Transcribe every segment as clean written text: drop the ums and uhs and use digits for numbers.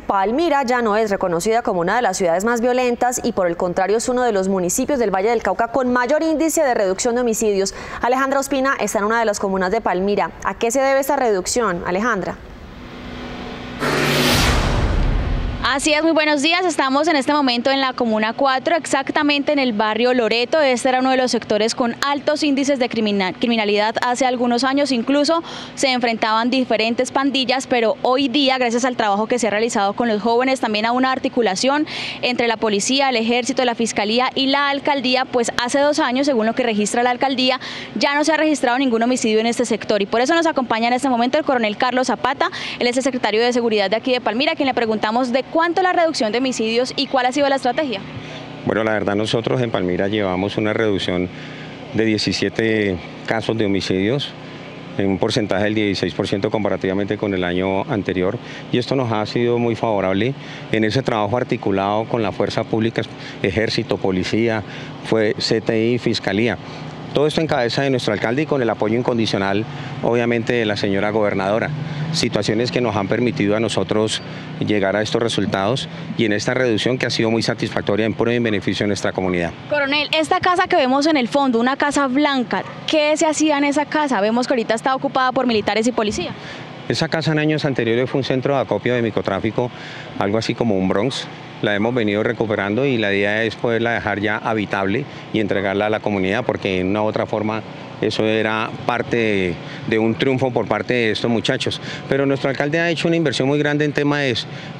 Palmira ya no es reconocida como una de las ciudades más violentas y por el contrario es uno de los municipios del Valle del Cauca con mayor índice de reducción de homicidios. Alejandra Ospina está en una de las comunas de Palmira. ¿A qué se debe esta reducción, Alejandra? Así es, muy buenos días. Estamos en este momento en la Comuna 4, exactamente en el barrio Loreto. Este era uno de los sectores con altos índices de criminalidad hace algunos años. Incluso se enfrentaban diferentes pandillas, pero hoy día, gracias al trabajo que se ha realizado con los jóvenes, también a una articulación entre la Policía, el Ejército, la Fiscalía y la Alcaldía, pues hace 2 años, según lo que registra la Alcaldía, ya no se ha registrado ningún homicidio en este sector. Y por eso nos acompaña en este momento el coronel Carlos Zapata, él es el secretario de Seguridad de aquí de Palmira, a quien le preguntamos de ¿cuánto la reducción de homicidios y cuál ha sido la estrategia? Bueno, la verdad nosotros en Palmira llevamos una reducción de 17 casos de homicidios, en un porcentaje del 16% comparativamente con el año anterior, y esto nos ha sido muy favorable en ese trabajo articulado con la fuerza pública, Ejército, Policía, CTI, Fiscalía. Todo esto en cabeza de nuestro alcalde y con el apoyo incondicional, obviamente, de la señora gobernadora. Situaciones que nos han permitido a nosotros llegar a estos resultados y en esta reducción que ha sido muy satisfactoria en pro y en beneficio de nuestra comunidad. Coronel, esta casa que vemos en el fondo, una casa blanca, ¿qué se hacía en esa casa? Vemos que ahorita está ocupada por militares y policía. Esa casa en años anteriores fue un centro de acopio de microtráfico, algo así como un Bronx. La hemos venido recuperando y la idea es poderla dejar ya habitable y entregarla a la comunidad, porque en una u otra forma eso era parte de un triunfo por parte de estos muchachos. Pero nuestro alcalde ha hecho una inversión muy grande en tema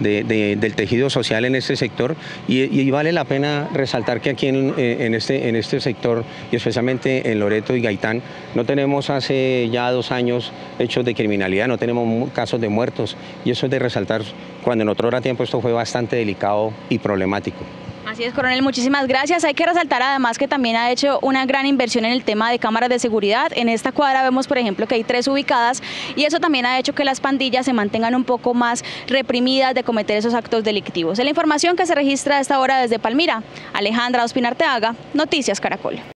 del tejido social en este sector y vale la pena resaltar que aquí en este sector, y especialmente en Loreto y Gaitán, no tenemos hace ya 2 años hechos de criminalidad, no tenemos casos de muertos, y eso es de resaltar cuando en otro tiempo esto fue bastante delicado y problemático. Así es, coronel, muchísimas gracias. Hay que resaltar además que también ha hecho una gran inversión en el tema de cámaras de seguridad. En esta cuadra vemos, por ejemplo, que hay 3 ubicadas y eso también ha hecho que las pandillas se mantengan un poco más reprimidas de cometer esos actos delictivos. Es la información que se registra a esta hora desde Palmira. Alejandra Ospinarteaga, Noticias Caracol.